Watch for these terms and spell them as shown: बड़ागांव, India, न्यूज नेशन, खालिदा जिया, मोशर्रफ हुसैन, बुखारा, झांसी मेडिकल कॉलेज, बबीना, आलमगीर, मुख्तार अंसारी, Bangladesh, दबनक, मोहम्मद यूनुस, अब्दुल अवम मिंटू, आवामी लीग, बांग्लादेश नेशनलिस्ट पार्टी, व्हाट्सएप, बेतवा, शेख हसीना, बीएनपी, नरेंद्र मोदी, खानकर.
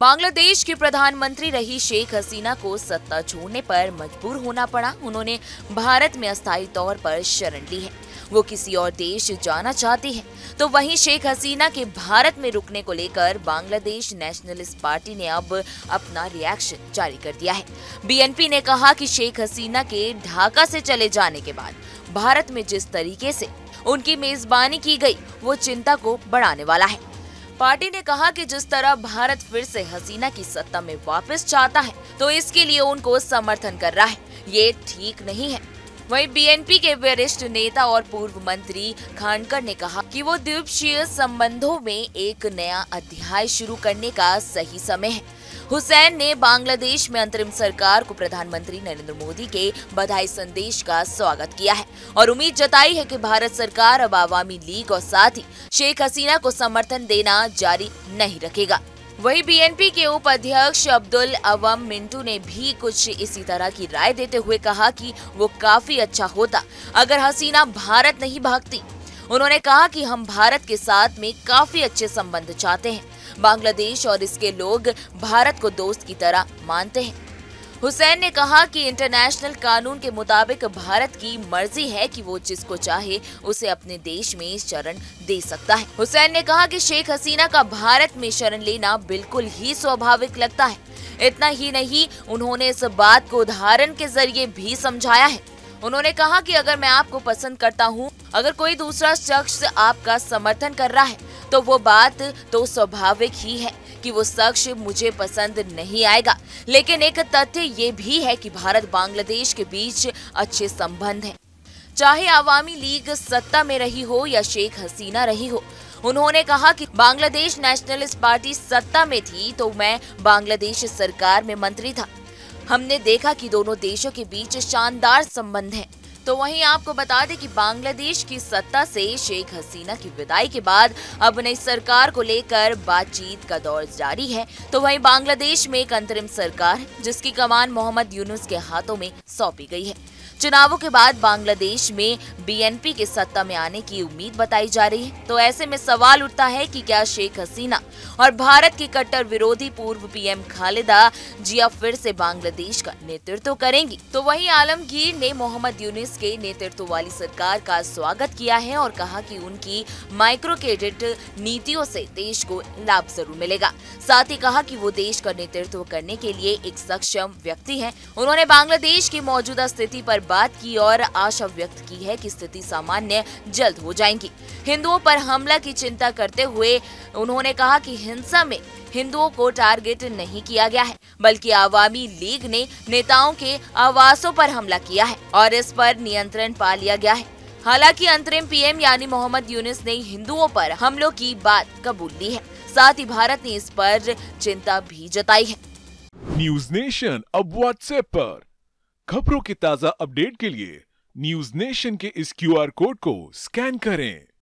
बांग्लादेश की प्रधानमंत्री रही शेख हसीना को सत्ता छोड़ने पर मजबूर होना पड़ा। उन्होंने भारत में अस्थायी तौर पर शरण ली है। वो किसी और देश जाना चाहती है। तो वहीं शेख हसीना के भारत में रुकने को लेकर बांग्लादेश नेशनलिस्ट पार्टी ने अब अपना रिएक्शन जारी कर दिया है। बीएनपी ने कहा कि शेख हसीना के ढाका से चले जाने के बाद भारत में जिस तरीके से उनकी मेजबानी की गई वो चिंता को बढ़ाने वाला है। पार्टी ने कहा कि जिस तरह भारत फिर से हसीना की सत्ता में वापस चाहता है तो इसके लिए उनको समर्थन कर रहा है, ये ठीक नहीं है। वहीं बीएनपी के वरिष्ठ नेता और पूर्व मंत्री खानकर ने कहा कि वो द्विपक्षीय संबंधों में एक नया अध्याय शुरू करने का सही समय है। हुसैन ने बांग्लादेश में अंतरिम सरकार को प्रधानमंत्री नरेंद्र मोदी के बधाई संदेश का स्वागत किया है और उम्मीद जताई है कि भारत सरकार अब आवामी लीग और साथ ही शेख हसीना को समर्थन देना जारी नहीं रखेगा। वहीं बीएनपी के उपाध्यक्ष अब्दुल अवम मिंटू ने भी कुछ इसी तरह की राय देते हुए कहा कि वो काफी अच्छा होता अगर हसीना भारत नहीं भागती। उन्होंने कहा कि हम भारत के साथ में काफी अच्छे संबंध चाहते हैं। बांग्लादेश और इसके लोग भारत को दोस्त की तरह मानते हैं। हुसैन ने कहा कि इंटरनेशनल कानून के मुताबिक भारत की मर्जी है कि वो जिसको चाहे उसे अपने देश में शरण दे सकता है। हुसैन ने कहा कि शेख हसीना का भारत में शरण लेना बिल्कुल ही स्वाभाविक लगता है। इतना ही नहीं, उन्होंने इस बात को उदाहरण के जरिए भी समझाया है। उन्होंने कहा कि अगर मैं आपको पसंद करता हूँ, अगर कोई दूसरा शख्स आपका समर्थन कर रहा है तो वो बात तो स्वाभाविक ही है कि वो शख्स मुझे पसंद नहीं आएगा। लेकिन एक तथ्य ये भी है कि भारत बांग्लादेश के बीच अच्छे संबंध हैं। चाहे आवामी लीग सत्ता में रही हो या शेख हसीना रही हो। उन्होंने कहा कि बांग्लादेश नेशनलिस्ट पार्टी सत्ता में थी तो मैं बांग्लादेश सरकार में मंत्री था। हमने देखा कि दोनों देशों के बीच शानदार संबंध है। तो वहीं आपको बता दें कि बांग्लादेश की सत्ता से शेख हसीना की विदाई के बाद अब नई सरकार को लेकर बातचीत का दौर जारी है। तो वहीं बांग्लादेश में एक अंतरिम सरकार है जिसकी कमान मोहम्मद यूनुस के हाथों में सौंपी गई है। चुनावों के बाद बांग्लादेश में बीएनपी के सत्ता में आने की उम्मीद बताई जा रही है। तो ऐसे में सवाल उठता है कि क्या शेख हसीना और भारत के कट्टर विरोधी पूर्व पीएम खालिदा जिया फिर से बांग्लादेश का नेतृत्व करेंगी। तो वहीं आलमगीर ने मोहम्मद यूनुस के नेतृत्व वाली सरकार का स्वागत किया है और कहा कि उनकी माइक्रो क्रेडिट नीतियों से देश को लाभ जरूर मिलेगा। साथ ही कहा कि वो देश का नेतृत्व करने के लिए एक सक्षम व्यक्ति है। उन्होंने बांग्लादेश की मौजूदा स्थिति पर बात की और आशा व्यक्त की है कि स्थिति सामान्य जल्द हो जाएगी। हिंदुओं पर हमला की चिंता करते हुए उन्होंने कहा कि हिंसा में हिंदुओं को टारगेट नहीं किया गया है, बल्कि आवामी लीग ने नेताओं के आवासों पर हमला किया है और इस पर नियंत्रण पा लिया गया है। हालांकि अंतरिम पीएम यानी मोहम्मद यूनुस ने हिंदुओं पर हमलों की बात कबूल ली है। साथ ही भारत ने इस पर चिंता भी जताई है। न्यूज नेशन अब व्हाट्सएप पर खबरों के ताजा अपडेट के लिए न्यूज नेशन के इस QR कोड को स्कैन करें।